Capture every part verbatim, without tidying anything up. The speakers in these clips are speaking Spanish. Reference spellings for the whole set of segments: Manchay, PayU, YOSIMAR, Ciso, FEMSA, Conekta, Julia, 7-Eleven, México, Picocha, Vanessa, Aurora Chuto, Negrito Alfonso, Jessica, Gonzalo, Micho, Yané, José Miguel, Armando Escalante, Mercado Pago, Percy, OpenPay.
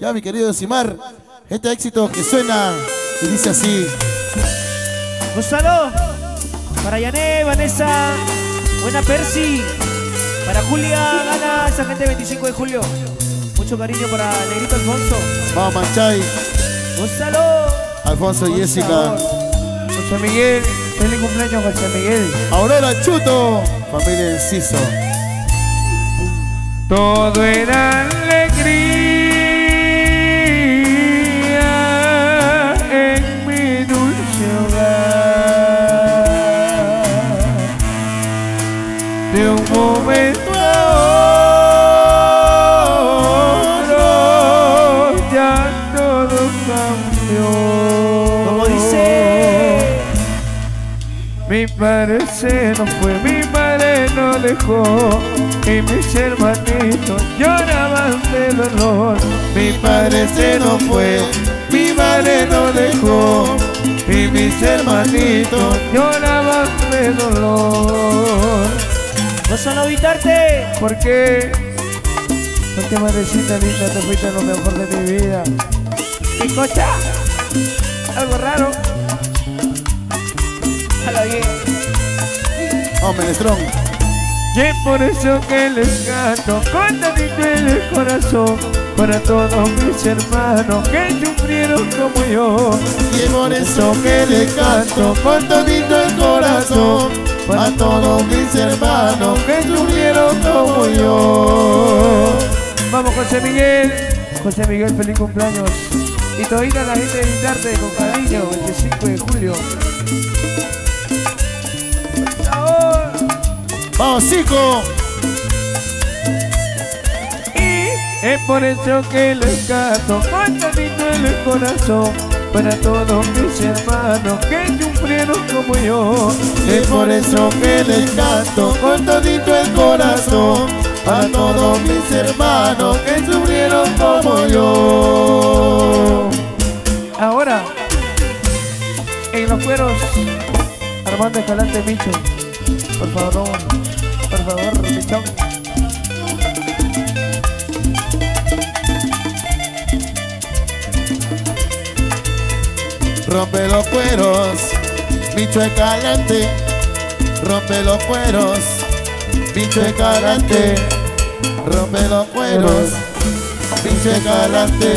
Ya, mi querido Simar, este éxito que suena y dice así. Gonzalo, para Yané, Vanessa, buena Percy, para Julia, gana esa gente veinticinco de julio. Mucho cariño para Negrito Alfonso. Vamos, Manchay. Gonzalo. Alfonso y Jessica. José Miguel, feliz cumpleaños, José Miguel. Aurora Chuto, familia del Ciso. Todo era alegría. De un momento a otro ya todo cambió. Como dice, mi padre se nos fue, mi padre nos dejó, y mis hermanitos lloraban de dolor. Mi padre se nos fue, mi madre nos dejó, y mis hermanitos lloraban de dolor. No solo habitarte. ¿Por qué? Porque madrecita linda, te fuiste lo mejor de mi vida. Picocha, algo raro. A la bien. Hombre, Menestrón. Y es por eso que les canto con tantito en el corazón, para todos mis hermanos que sufrieron como yo. Y es por eso que les canto con tantito el corazón, para todos mis hermanos que estuvieron como yo. Vamos, José Miguel. José Miguel, feliz cumpleaños. Y todavía la gente de visitarte con cariño el veinticinco de julio. Vamos, Ciso. Y es por eso que les canto con tantito en el corazón, para todos mis hermanos que sufrieron como yo. Es por eso que les canto con todito el corazón, para todos mis hermanos que sufrieron como yo. Ahora, en los cueros, Armando Escalante, Micho. Por favor, por favor, Micho. Rompe los cueros, Micho Escalante. Rompe los cueros, Micho Escalante. Rompe los cueros, Micho Escalante.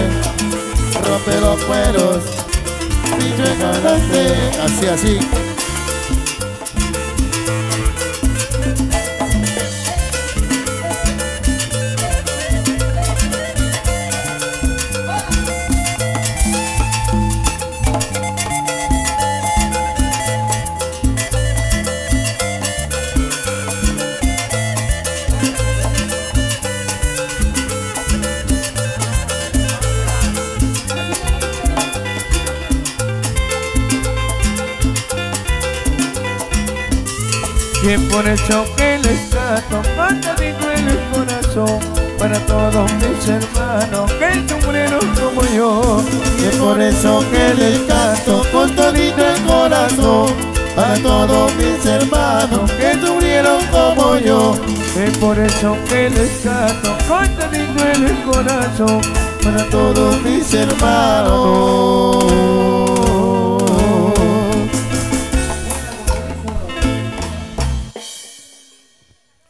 Rompe los cueros, Micho Escalante. Así, así. Y es por eso que les canto con todito en el corazón, para todos mis hermanos que sufrieron como yo. Y es por eso que les canto con todito el corazón, para todos mis hermanos que sufrieron como yo. Es por eso que les canto con todito en el corazón, para todos mis hermanos.